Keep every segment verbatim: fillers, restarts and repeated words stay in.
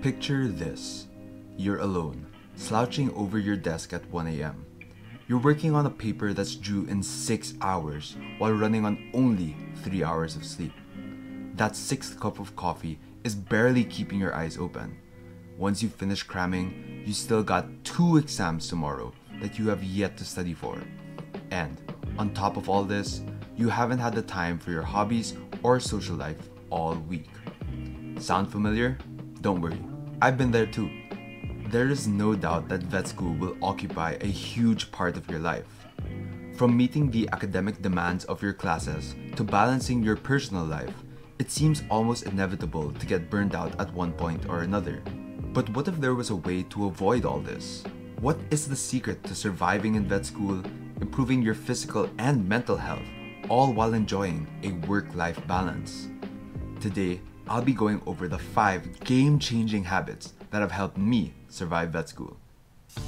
Picture this. You're alone, slouching over your desk at one A M You're working on a paper that's due in six hours while running on only three hours of sleep. That sixth cup of coffee is barely keeping your eyes open. Once you finish cramming, you still got two exams tomorrow that you have yet to study for. And on top of all this, you haven't had the time for your hobbies or social life all week. Sound familiar? Don't worry, I've been there too. There is no doubt that vet school will occupy a huge part of your life. From meeting the academic demands of your classes to balancing your personal life, it seems almost inevitable to get burned out at one point or another. But what if there was a way to avoid all this? What is the secret to surviving in vet school, improving your physical and mental health, all while enjoying a work-life balance? Today, I'll be going over the five game-changing habits that have helped me survive vet school.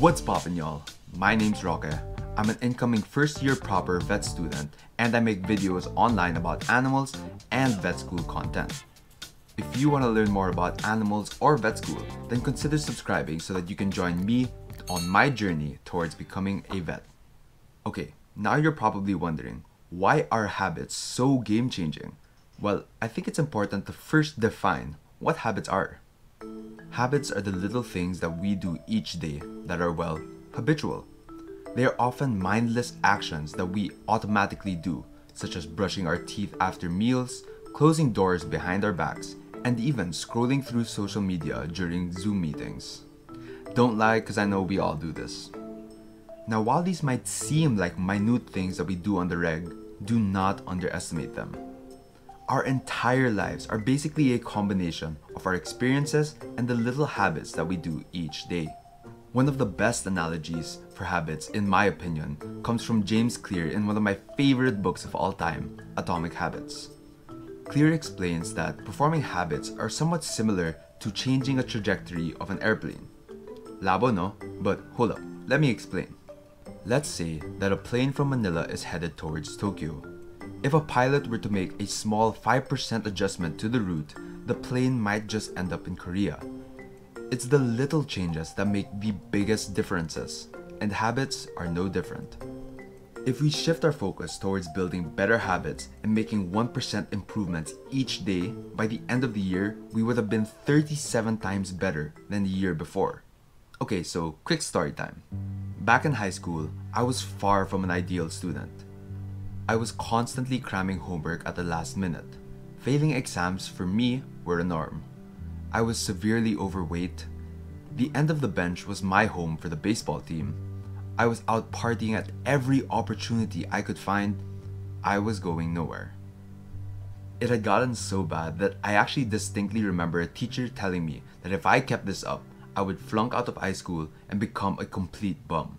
What's poppin' y'all? My name's Roque. I'm an incoming first-year proper vet student, and I make videos online about animals and vet school content. If you want to learn more about animals or vet school, then consider subscribing so that you can join me on my journey towards becoming a vet. Okay, now you're probably wondering, why are habits so game-changing? Well, I think it's important to first define what habits are. Habits are the little things that we do each day that are, well, habitual. They are often mindless actions that we automatically do, such as brushing our teeth after meals, closing doors behind our backs, and even scrolling through social media during Zoom meetings. Don't lie, because I know we all do this. Now, while these might seem like minute things that we do on the reg, do not underestimate them. Our entire lives are basically a combination of our experiences and the little habits that we do each day. One of the best analogies for habits, in my opinion, comes from James Clear in one of my favorite books of all time, Atomic Habits. Clear explains that performing habits are somewhat similar to changing a trajectory of an airplane. Labo, no? But hold up, let me explain. Let's say that a plane from Manila is headed towards Tokyo. If a pilot were to make a small five percent adjustment to the route, the plane might just end up in Korea. It's the little changes that make the biggest differences, and habits are no different. If we shift our focus towards building better habits and making one percent improvements each day, by the end of the year, we would have been thirty-seven times better than the year before. Okay, so quick story time. Back in high school, I was far from an ideal student. I was constantly cramming homework at the last minute. Failing exams for me were a norm. I was severely overweight. The end of the bench was my home for the baseball team. I was out partying at every opportunity I could find. I was going nowhere. It had gotten so bad that I actually distinctly remember a teacher telling me that if I kept this up, I would flunk out of high school and become a complete bum.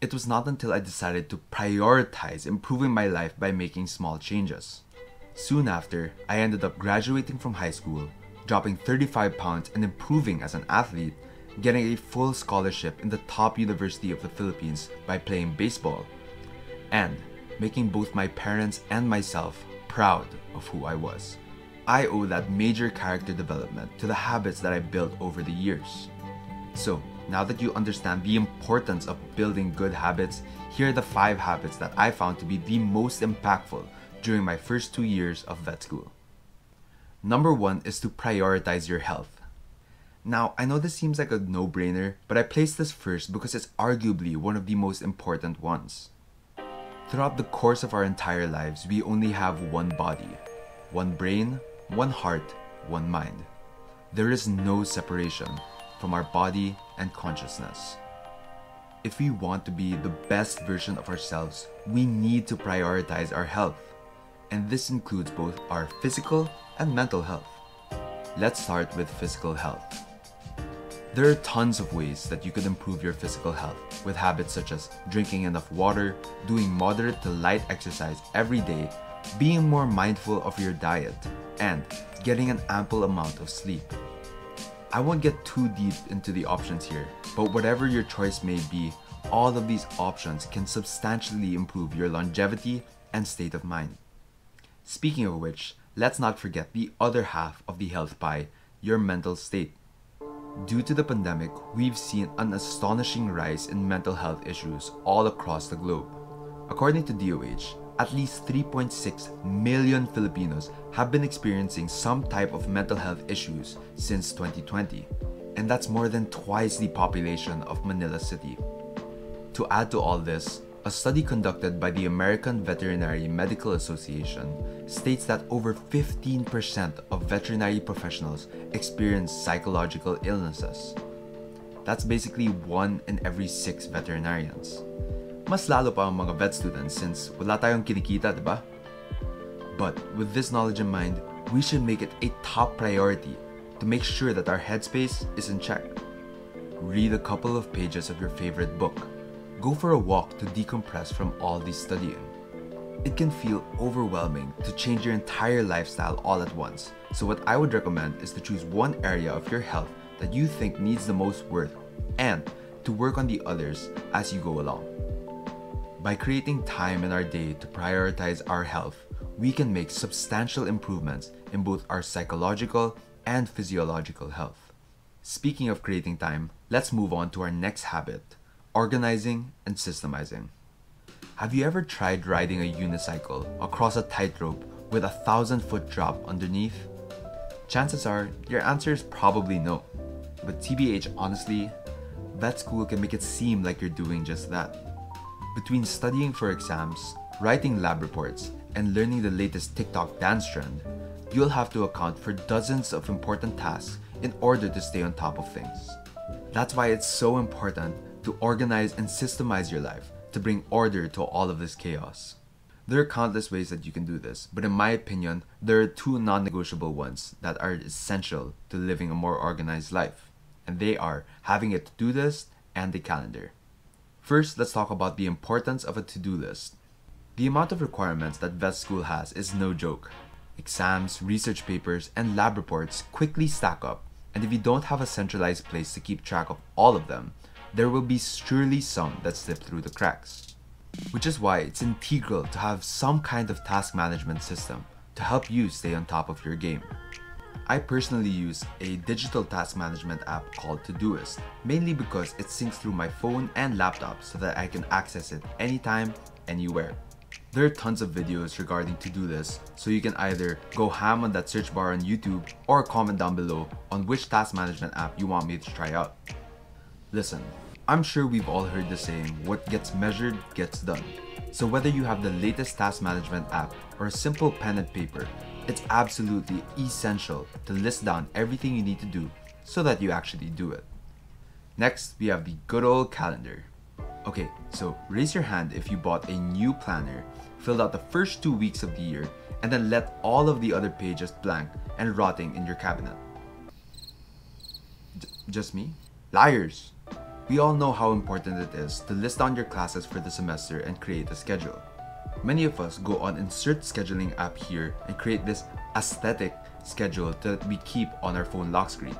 It was not until I decided to prioritize improving my life by making small changes. Soon after, I ended up graduating from high school, dropping thirty-five pounds and improving as an athlete, getting a full scholarship in the top university of the Philippines by playing baseball, and making both my parents and myself proud of who I was. I owe that major character development to the habits that I built over the years. So, now that you understand the importance of building good habits, here are the five habits that I found to be the most impactful during my first two years of vet school. Number one is to prioritize your health. Now, I know this seems like a no-brainer, but I placed this first because it's arguably one of the most important ones. Throughout the course of our entire lives, we only have one body, one brain, one heart, one mind. There is no separation from our body and consciousness. If we want to be the best version of ourselves, we need to prioritize our health, and this includes both our physical and mental health. Let's start with physical health. There are tons of ways that you could improve your physical health with habits such as drinking enough water, doing moderate to light exercise every day, being more mindful of your diet, and getting an ample amount of sleep. I won't get too deep into the options here, but whatever your choice may be, all of these options can substantially improve your longevity and state of mind. Speaking of which, let's not forget the other half of the health pie, your mental state. Due to the pandemic, we've seen an astonishing rise in mental health issues all across the globe. According to D O H, at least three point six million Filipinos have been experiencing some type of mental health issues since twenty twenty, and that's more than twice the population of Manila City. To add to all this, a study conducted by the American Veterinary Medical Association states that over fifteen percent of veterinary professionals experience psychological illnesses. That's basically one in every six veterinarians. Mas lalo pa ang mga vet students since wala tayong kinikita, diba? But with this knowledge in mind, we should make it a top priority to make sure that our headspace is in check. Read a couple of pages of your favorite book. Go for a walk to decompress from all the studying. It can feel overwhelming to change your entire lifestyle all at once, so what I would recommend is to choose one area of your health that you think needs the most work and to work on the others as you go along. By creating time in our day to prioritize our health, we can make substantial improvements in both our psychological and physiological health. Speaking of creating time, let's move on to our next habit. Organizing and systemizing. Have you ever tried riding a unicycle across a tightrope with a thousand foot drop underneath? Chances are, your answer is probably no. But T B H, honestly, vet school can make it seem like you're doing just that. Between studying for exams, writing lab reports, and learning the latest TikTok dance trend, you'll have to account for dozens of important tasks in order to stay on top of things. That's why it's so important to organize and systemize your life to bring order to all of this chaos. There are countless ways that you can do this, but in my opinion, there are two non-negotiable ones that are essential to living a more organized life, and they are having a to-do list and a calendar. First, let's talk about the importance of a to-do list. The amount of requirements that vet school has is no joke. Exams, research papers, and lab reports quickly stack up, and if you don't have a centralized place to keep track of all of them, there will be surely some that slip through the cracks. Which is why it's integral to have some kind of task management system to help you stay on top of your game. I personally use a digital task management app called Todoist, mainly because it syncs through my phone and laptop so that I can access it anytime, anywhere. There are tons of videos regarding to-do lists, so you can either go ham on that search bar on YouTube or comment down below on which task management app you want me to try out. Listen, I'm sure we've all heard the saying, what gets measured gets done. So whether you have the latest task management app or a simple pen and paper, it's absolutely essential to list down everything you need to do so that you actually do it. Next, we have the good old calendar. Okay, so raise your hand if you bought a new planner, filled out the first two weeks of the year, and then let all of the other pages blank and rotting in your cabinet. J- just me? Liars! We all know how important it is to list down your classes for the semester and create a schedule. Many of us go on insert scheduling app here and create this aesthetic schedule that we keep on our phone lock screen.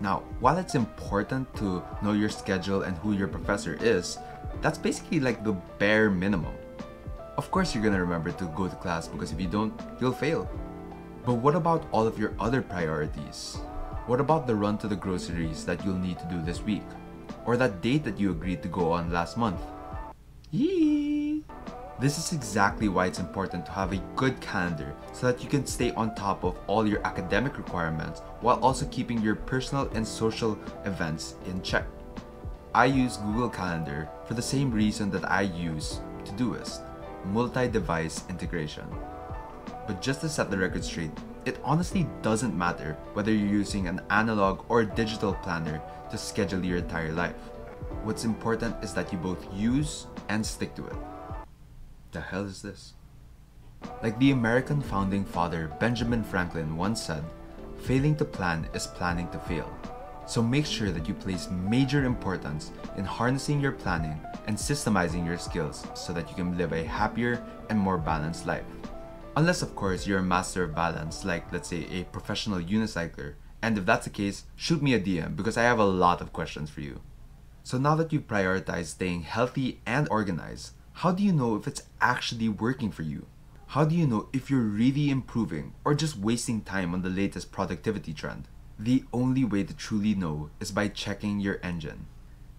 Now, while it's important to know your schedule and who your professor is, that's basically like the bare minimum. Of course you're gonna remember to go to class because if you don't, you'll fail. But what about all of your other priorities? What about the run to the groceries that you'll need to do this week? Or that date that you agreed to go on last month? Yee! This is exactly why it's important to have a good calendar so that you can stay on top of all your academic requirements while also keeping your personal and social events in check. I use Google Calendar for the same reason that I use Todoist, multi-device integration. But just to set the record straight, it honestly doesn't matter whether you're using an analog or digital planner to schedule your entire life. What's important is that you both use and stick to it. The hell is this? Like the American founding father Benjamin Franklin once said, failing to plan is planning to fail. So make sure that you place major importance in harnessing your planning and systemizing your skills so that you can live a happier and more balanced life. Unless of course you're a master of balance, like let's say a professional unicycler, and if that's the case, shoot me a D M because I have a lot of questions for you. So now that you've prioritized staying healthy and organized, how do you know if it's actually working for you? How do you know if you're really improving or just wasting time on the latest productivity trend? the only way to truly know is by checking your engine.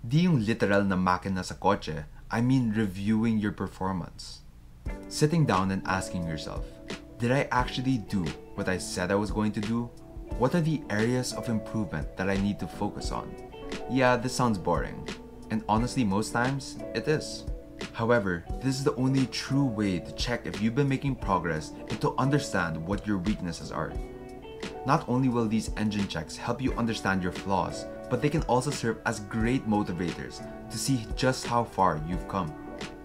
Di yung literal na makina sa kotse, I mean reviewing your performance. Sitting down and asking yourself, did I actually do what I said I was going to do? What are the areas of improvement that I need to focus on? Yeah, this sounds boring. And honestly, most times, it is. However, this is the only true way to check if you've been making progress and to understand what your weaknesses are. Not only will these engine checks help you understand your flaws, but they can also serve as great motivators to see just how far you've come.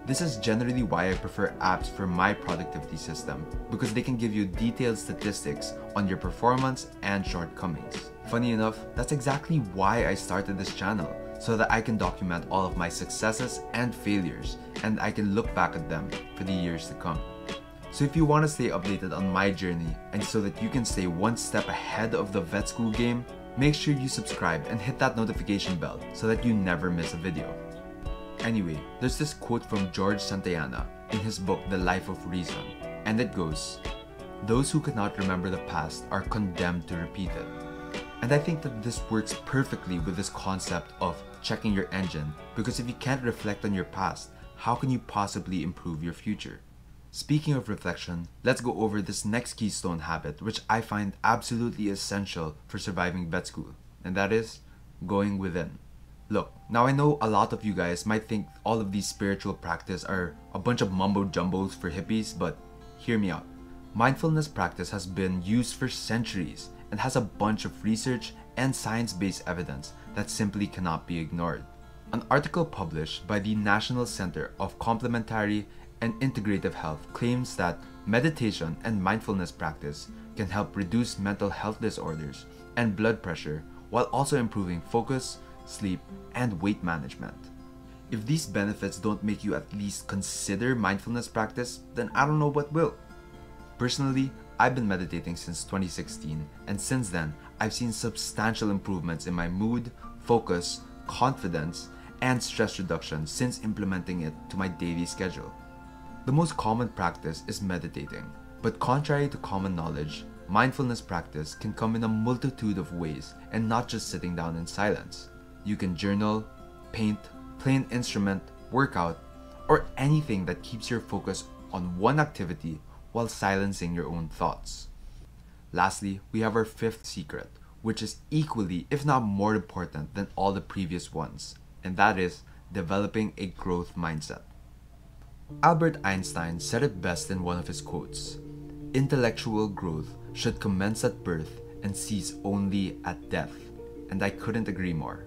This is generally why I prefer apps for my productivity system, because they can give you detailed statistics on your performance and shortcomings. Funny enough, that's exactly why I started this channel, so that I can document all of my successes and failures, and I can look back at them for the years to come. So if you want to stay updated on my journey, and so that you can stay one step ahead of the vet school game, make sure you subscribe and hit that notification bell so that you never miss a video. Anyway, there's this quote from George Santayana in his book The Life of Reason, and it goes, "Those who cannot remember the past are condemned to repeat it." And I think that this works perfectly with this concept of checking your engine, because if you can't reflect on your past, how can you possibly improve your future? Speaking of reflection, let's go over this next keystone habit which I find absolutely essential for surviving vet school, and that is going within. Look, now I know a lot of you guys might think all of these spiritual practices are a bunch of mumbo-jumbos for hippies, but hear me out. Mindfulness practice has been used for centuries and has a bunch of research and science-based evidence that simply cannot be ignored. An article published by the National Center of Complementary and Integrative Health claims that meditation and mindfulness practice can help reduce mental health disorders and blood pressure while also improving focus, sleep, and weight management. If these benefits don't make you at least consider mindfulness practice, then I don't know what will. Personally, I've been meditating since twenty sixteen, and since then, I've seen substantial improvements in my mood, focus, confidence, and stress reduction since implementing it to my daily schedule. The most common practice is meditating, but contrary to common knowledge, mindfulness practice can come in a multitude of ways and not just sitting down in silence. You can journal, paint, play an instrument, work out, or anything that keeps your focus on one activity while silencing your own thoughts. Lastly, we have our fifth secret, which is equally, if not more important than all the previous ones, and that is developing a growth mindset. Albert Einstein said it best in one of his quotes, "Intellectual growth should commence at birth and cease only at death," and I couldn't agree more.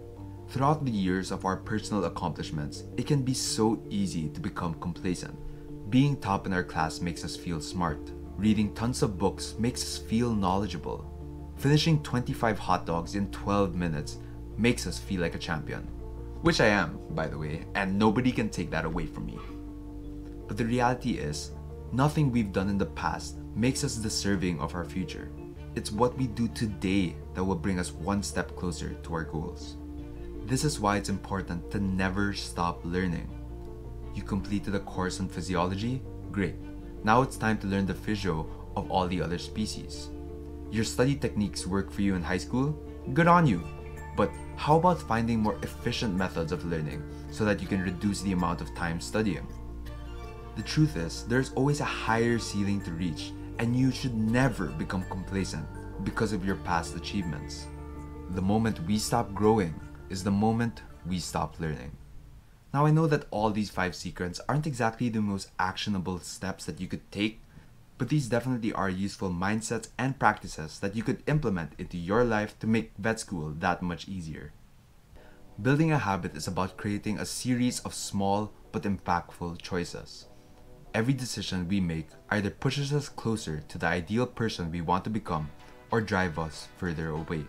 Throughout the years of our personal accomplishments, it can be so easy to become complacent. Being top in our class makes us feel smart. Reading tons of books makes us feel knowledgeable. Finishing twenty-five hot dogs in twelve minutes makes us feel like a champion. Which I am, by the way, and nobody can take that away from me. But the reality is, nothing we've done in the past makes us deserving of our future. It's what we do today that will bring us one step closer to our goals. This is why it's important to never stop learning. You completed a course on physiology? Great. Now it's time to learn the physio of all the other species. Your study techniques work for you in high school? Good on you. But how about finding more efficient methods of learning so that you can reduce the amount of time studying? The truth is, there's always a higher ceiling to reach, and you should never become complacent because of your past achievements. The moment we stop growing is the moment we stop learning. Now I know that all these five secrets aren't exactly the most actionable steps that you could take, but these definitely are useful mindsets and practices that you could implement into your life to make vet school that much easier. Building a habit is about creating a series of small but impactful choices. Every decision we make either pushes us closer to the ideal person we want to become or drives us further away.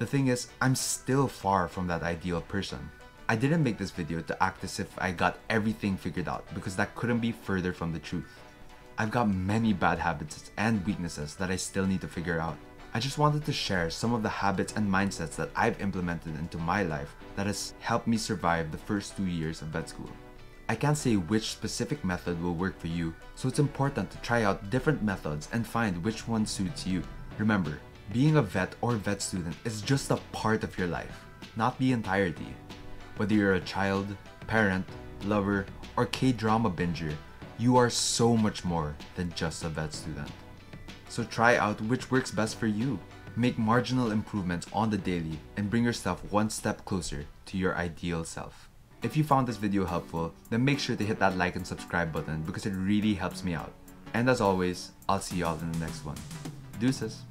The thing is, I'm still far from that ideal person. I didn't make this video to act as if I got everything figured out because that couldn't be further from the truth. I've got many bad habits and weaknesses that I still need to figure out. I just wanted to share some of the habits and mindsets that I've implemented into my life that has helped me survive the first two years of vet school. I can't say which specific method will work for you, so it's important to try out different methods and find which one suits you. Remember, Being a vet or vet student is just a part of your life, not the entirety. Whether you're a child, parent, lover, or K-drama binger, you are so much more than just a vet student. So try out which works best for you. Make marginal improvements on the daily and bring yourself one step closer to your ideal self. If you found this video helpful, then make sure to hit that like and subscribe button because it really helps me out. And as always, I'll see y'all in the next one. Deuces!